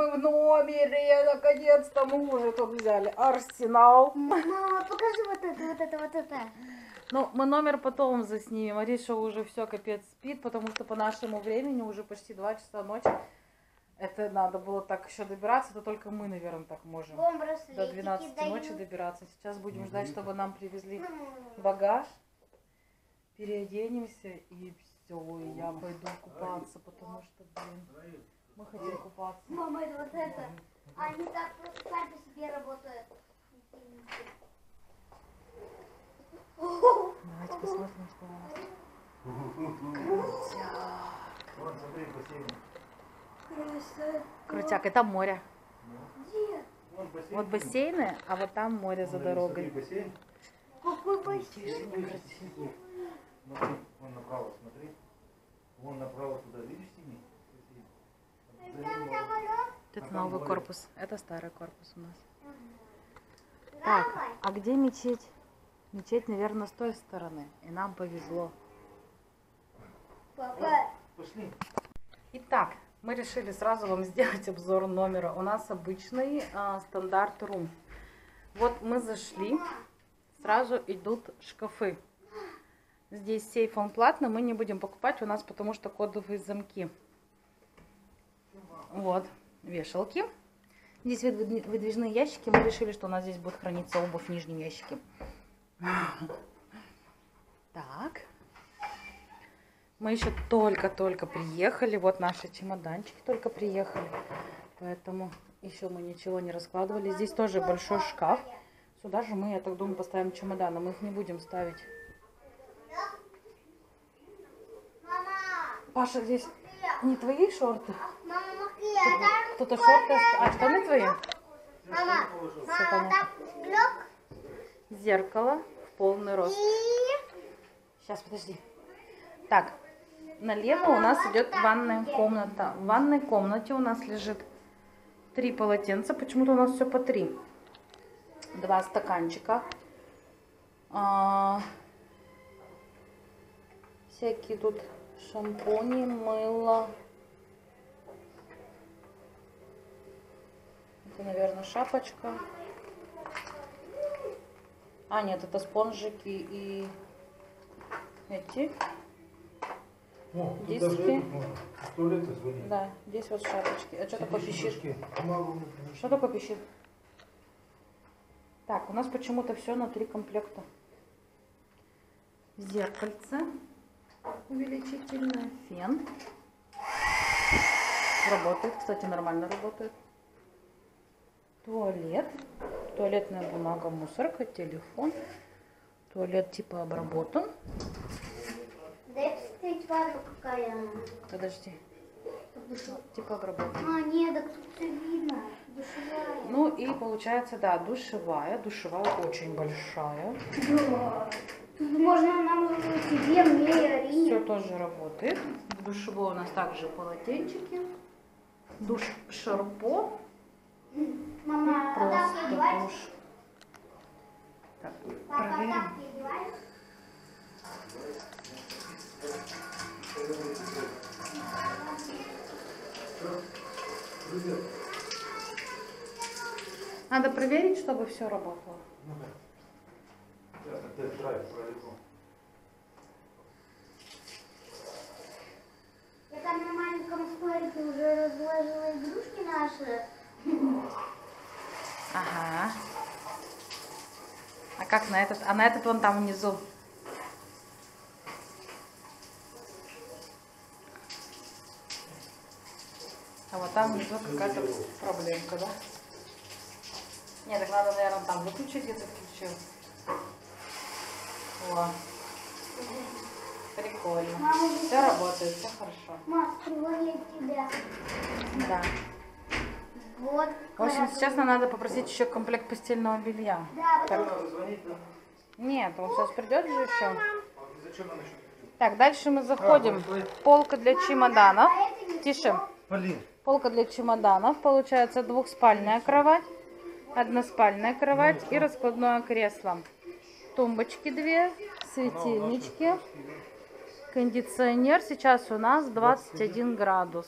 мы в номере, наконец-то мы уже тут взяли Арсенал. Мама, покажи вот это. Ну, мы номер потом заснимем. Ариша уже все, капец, спит, потому что по нашему времени уже почти 2 часа ночи. Это надо было так еще добираться, то только мы, наверное, так можем до 12 ночи добираться. Сейчас будем ждать, чтобы нам привезли багаж. Переоденемся и все, я пойду купаться, потому что, блин, мы хотим купаться. Мама, это вот это. Они так просто сами себе работают. Давайте посмотрим, что у нас. Крутяк. Крутяк, это море. Где? Вот бассейны, а вот там море за дорогой. Какой бассейн? Вон направо смотри. Вон направо туда, видишь, синий? Тут новый корпус. Это старый корпус у нас. Так, а где мечеть? Мечеть, наверное, с той стороны. И нам повезло. Папа. Пошли. Итак, мы решили сразу вам сделать обзор номера. У нас обычный стандарт-рум. Вот мы зашли. Сразу идут шкафы. Здесь сейф, он платный, мы не будем покупать у нас, потому что кодовые замки. Вот, вешалки. Здесь выдвижные ящики. Мы решили, что у нас здесь будет храниться обувь в нижнем ящике. Так. Мы еще только-только приехали. Вот наши чемоданчики только приехали. Поэтому еще мы ничего не раскладывали. Здесь тоже большой шкаф. Сюда же мы, я так думаю, поставим чемоданы. Мы их не будем ставить. Паша, здесь не твои шорты? Кто-то шорты... А, штаны твои? Мама, там блок. Зеркало в полный рост. Сейчас, подожди. Так, налево у нас идет ванная комната. В ванной комнате у нас лежит 3 полотенца. Почему-то у нас все по 3. 2 стаканчика. Всякие тут... Шампуни, мыло. Это, наверное, шапочка. А, нет, это спонжики и эти диски. Да, здесь вот шапочки. А что такое пищит? Что такое пищит? Так, у нас почему-то все на 3 комплекта. Зеркальце. Увеличительный фен. Работает, кстати, нормально работает. Туалет. Туалетная бумага, мусорка, телефон. Туалет типа обработан. Дай посмотреть ванну, какая она. Подожди. Типа обработан. А, нет, так тут все видно. Душевая. Ну и получается, да, душевая. Душевая очень большая. Да. Можно нам тебе, мне и Арине. Все тоже работает. В душевой у нас также полотенчики. Душ шарпо. Мама, просто душ. Так, проверим. Надо проверить, чтобы все работало. Я там на маленьком столике уже разложила игрушки наши. Ага. А как на этот? А на этот вон там внизу. А вот там внизу какая-то проблемка, да? Нет, так надо, наверное, там выключить, где-то включил. О, прикольно. Мама, все работает, все хорошо. Мама, приводит тебя. Да. Вот. В общем, сейчас нам надо попросить еще комплект постельного белья. Да, так. Нет, он сейчас придет же еще. Так, дальше мы заходим. Полка для чемоданов. Тише. Полка для чемоданов. Получается двухспальная кровать, односпальная кровать и раскладное кресло. Тумбочки 2, светильнички, кондиционер. Сейчас у нас 21 градус.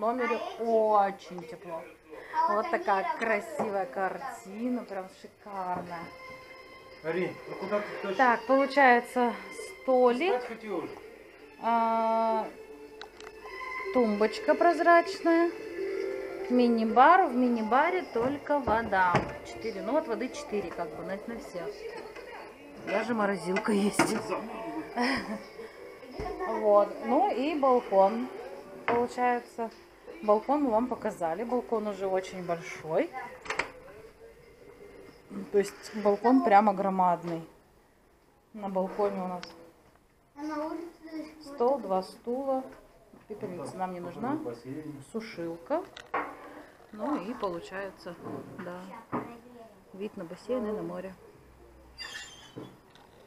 номере очень тепло. Вот такая красивая картина, прям шикарная. Арин, ну куда ты точно? Так, получается столик, тумбочка прозрачная, мини-бар, в мини-баре только вода. 4, ну вот воды 4 как бы, на всех. Даже морозилка есть. Вот, ну и балкон, получается. Балкон мы вам показали, балкон уже очень большой. То есть балкон прямо громадный. На балконе у нас стол, 2 стула. Пепельница нам не нужна. Сушилка. Ну и получается, да, вид на бассейн и на море.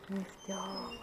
Нефтяк.